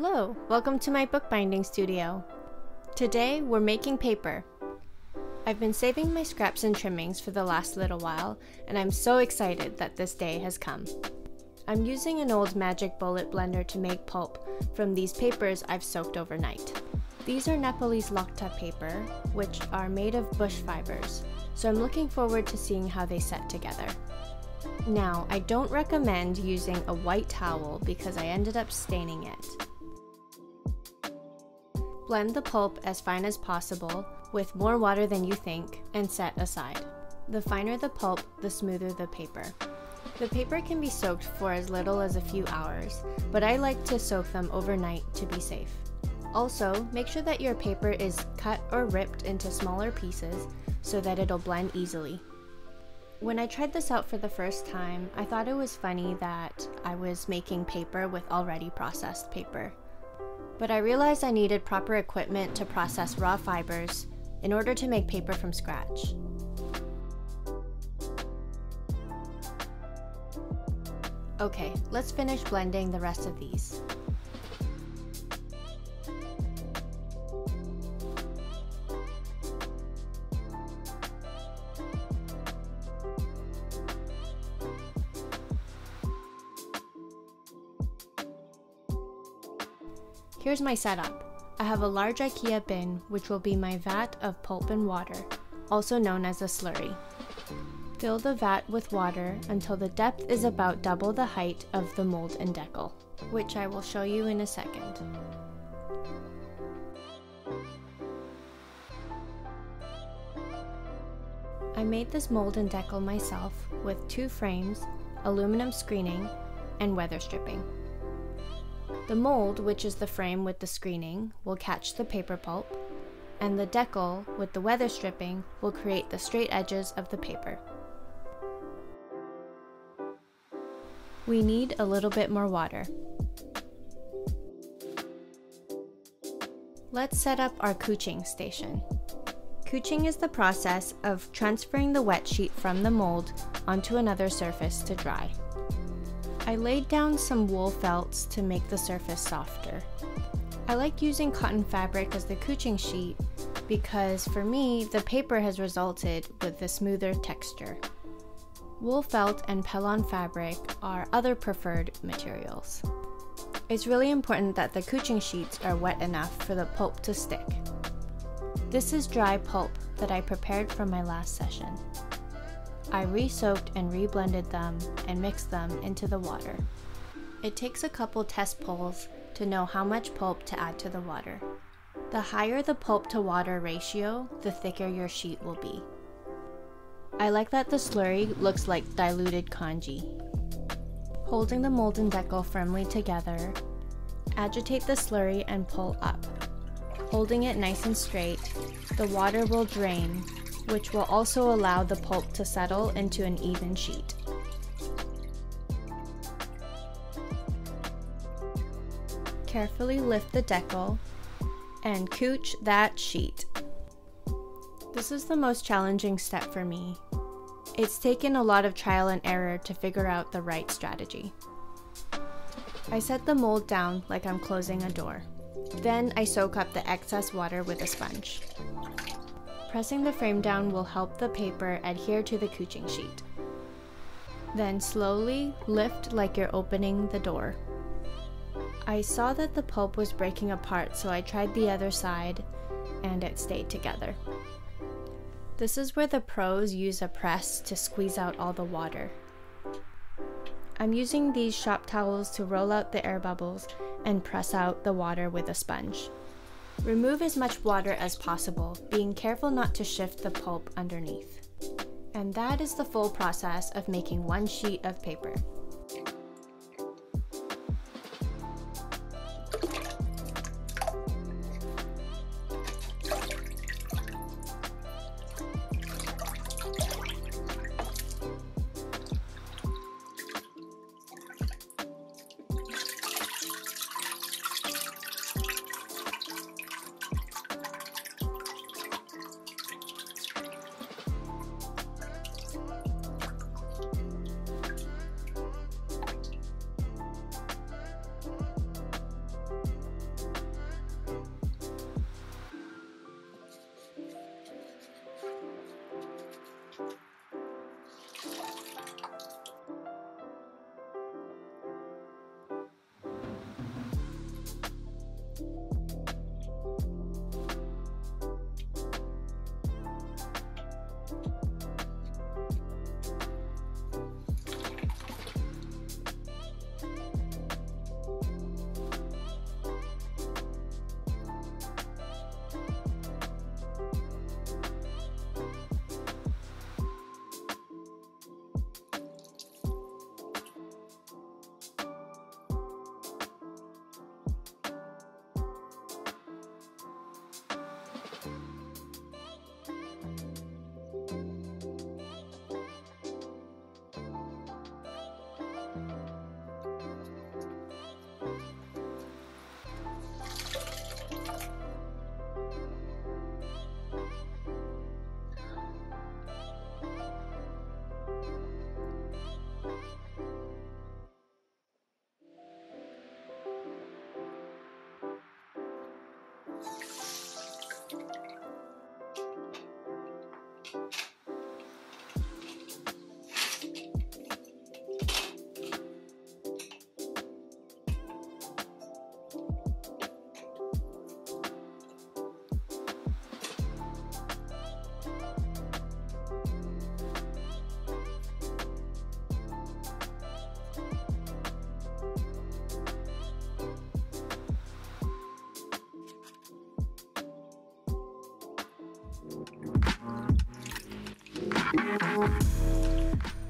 Hello, welcome to my bookbinding studio. Today we're making paper. I've been saving my scraps and trimmings for the last little while, and I'm so excited that this day has come. I'm using an old Magic Bullet blender to make pulp from these papers I've soaked overnight. These are Nepalese Lakta paper, which are made of bush fibers, so I'm looking forward to seeing how they set together. Now, I don't recommend using a white towel because I ended up staining it. Blend the pulp as fine as possible with more water than you think and set aside. The finer the pulp, the smoother the paper. The paper can be soaked for as little as a few hours, but I like to soak them overnight to be safe. Also, make sure that your paper is cut or ripped into smaller pieces so that it'll blend easily. When I tried this out for the first time, I thought it was funny that I was making paper with already processed paper. But I realized I needed proper equipment to process raw fibers in order to make paper from scratch. Okay, let's finish blending the rest of these. Here's my setup. I have a large IKEA bin, which will be my vat of pulp and water, also known as a slurry. Fill the vat with water until the depth is about double the height of the mold and decal, which I will show you in a second. I made this mold and decal myself with two frames, aluminum screening, and weather stripping. The mold, which is the frame with the screening, will catch the paper pulp, and the decal, with the weather stripping, will create the straight edges of the paper. We need a little bit more water. Let's set up our couching station. Couching is the process of transferring the wet sheet from the mold onto another surface to dry. I laid down some wool felts to make the surface softer. I like using cotton fabric as the couching sheet because for me, the paper has resulted with the smoother texture. Wool felt and Pellon fabric are other preferred materials. It's really important that the couching sheets are wet enough for the pulp to stick. This is dry pulp that I prepared from my last session. I re-soaked and re-blended them and mixed them into the water. It takes a couple test pulls to know how much pulp to add to the water. The higher the pulp to water ratio, the thicker your sheet will be. I like that the slurry looks like diluted congee. Holding the mold and decal firmly together, agitate the slurry and pull up. Holding it nice and straight, the water will drain, which will also allow the pulp to settle into an even sheet. Carefully lift the decal and couch that sheet. This is the most challenging step for me. It's taken a lot of trial and error to figure out the right strategy. I set the mold down like I'm closing a door. Then I soak up the excess water with a sponge. Pressing the frame down will help the paper adhere to the couching sheet. Then slowly lift like you're opening the door. I saw that the pulp was breaking apart, so I tried the other side and it stayed together. This is where the pros use a press to squeeze out all the water. I'm using these shop towels to roll out the air bubbles and press out the water with a sponge. Remove as much water as possible, being careful not to shift the pulp underneath. And that is the full process of making one sheet of paper.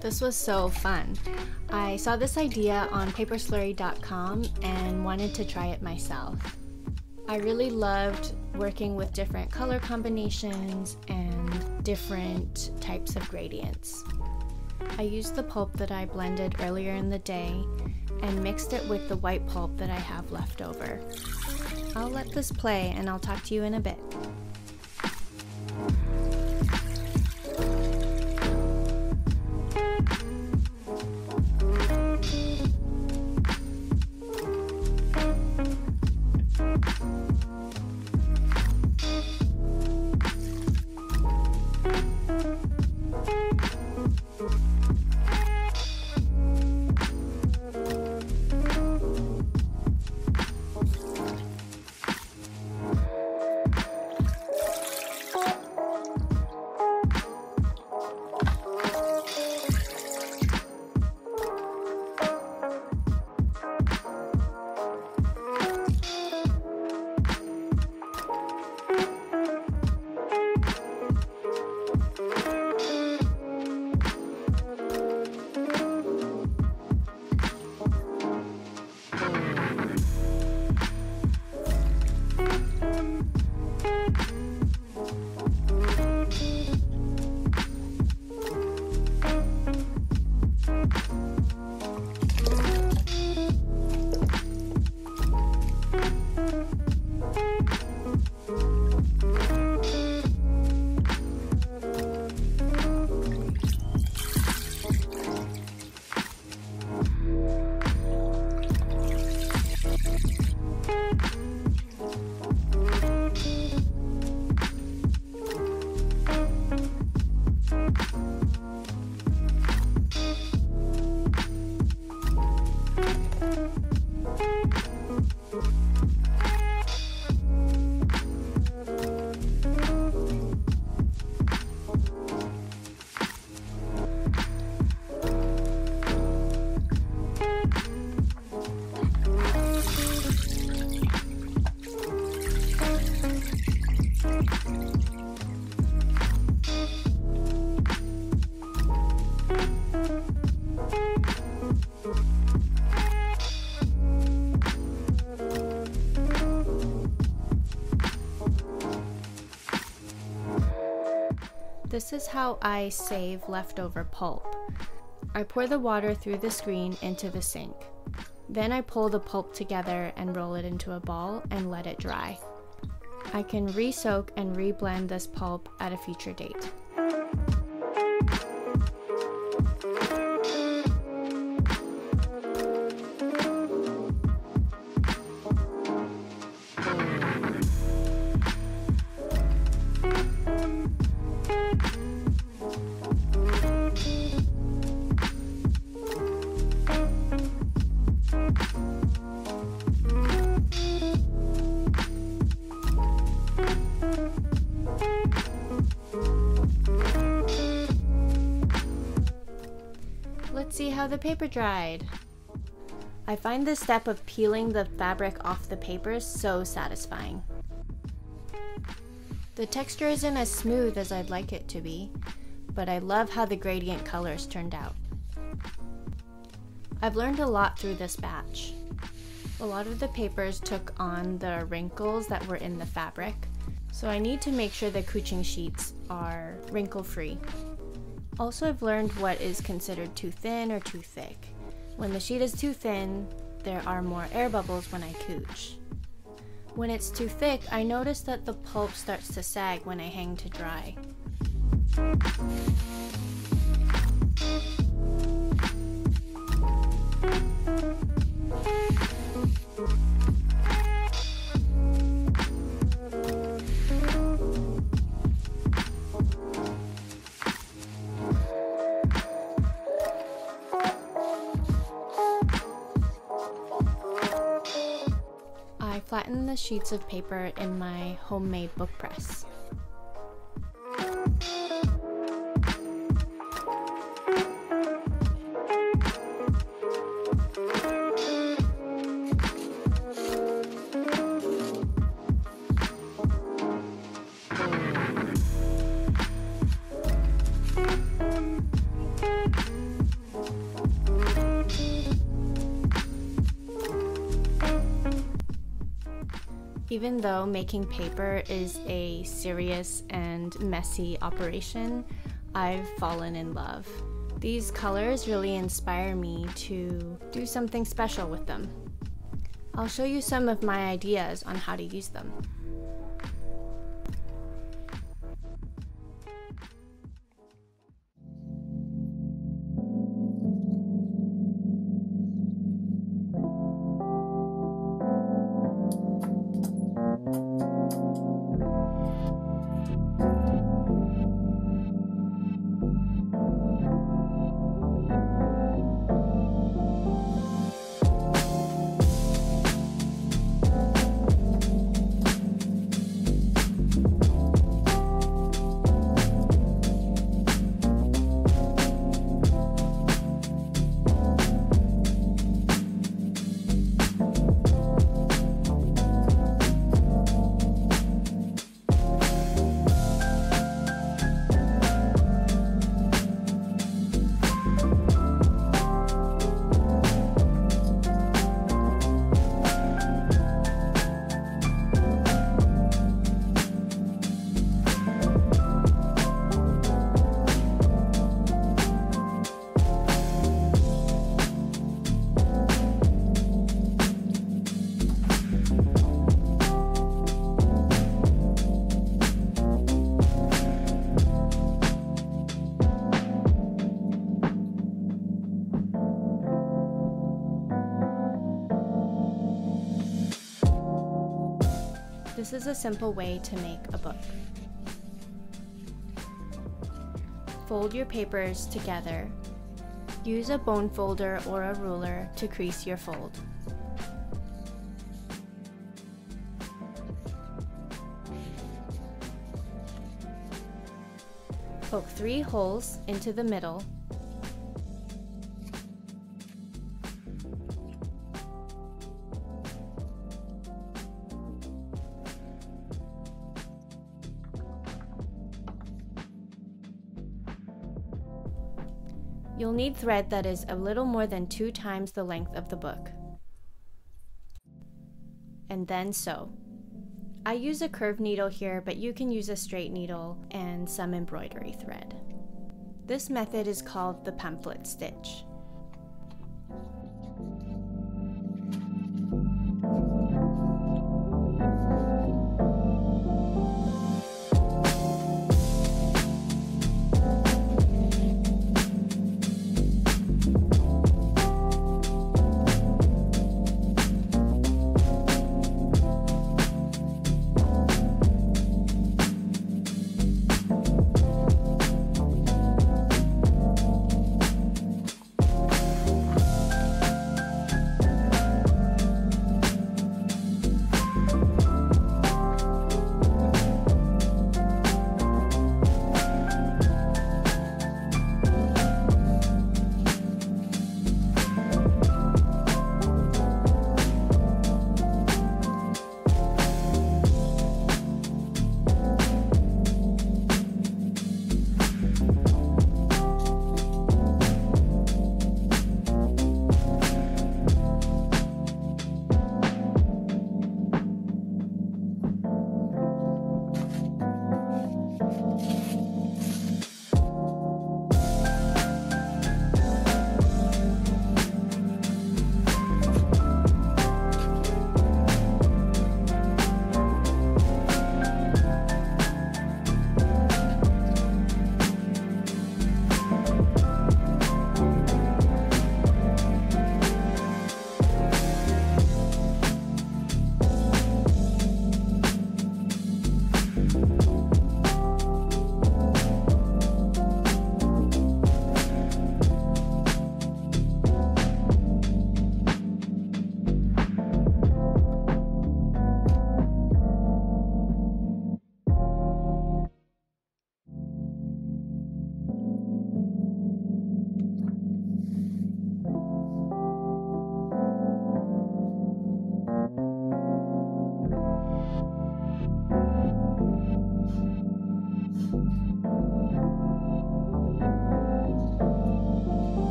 This was so fun. I saw this idea on paperslurry.com and wanted to try it myself. I really loved working with different color combinations and different types of gradients. I used the pulp that I blended earlier in the day and mixed it with the white pulp that I have left over. I'll let this play and I'll talk to you in a bit. This is how I save leftover pulp. I pour the water through the screen into the sink. Then I pull the pulp together and roll it into a ball and let it dry. I can re-soak and re-blend this pulp at a future date. Let's see how the paper dried. I find this step of peeling the fabric off the paper so satisfying. The texture isn't as smooth as I'd like it to be, but I love how the gradient colors turned out. I've learned a lot through this batch. A lot of the papers took on the wrinkles that were in the fabric, so I need to make sure the couching sheets are wrinkle-free. Also, I've learned what is considered too thin or too thick. When the sheet is too thin, there are more air bubbles when I couch. When it's too thick, I notice that the pulp starts to sag when I hang to dry. flatten the sheets of paper in my homemade book press. Even though making paper is a serious and messy operation, I've fallen in love. These colors really inspire me to do something special with them. I'll show you some of my ideas on how to use them. This is a simple way to make a book. Fold your papers together. Use a bone folder or a ruler to crease your fold. Poke 3 holes into the middle. You'll need thread that is a little more than 2 times the length of the book. And then sew. I use a curved needle here, but you can use a straight needle and some embroidery thread. This method is called the pamphlet stitch.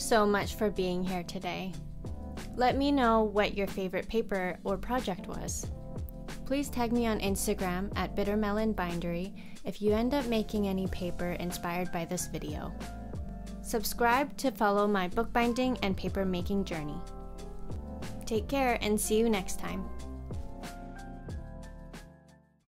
you so much for being here today. Let me know what your favorite paper or project was. Please tag me on Instagram at bitter melon bindery if you end up making any paper inspired by this video. Subscribe to follow my bookbinding and paper making journey. Take care and see you next time.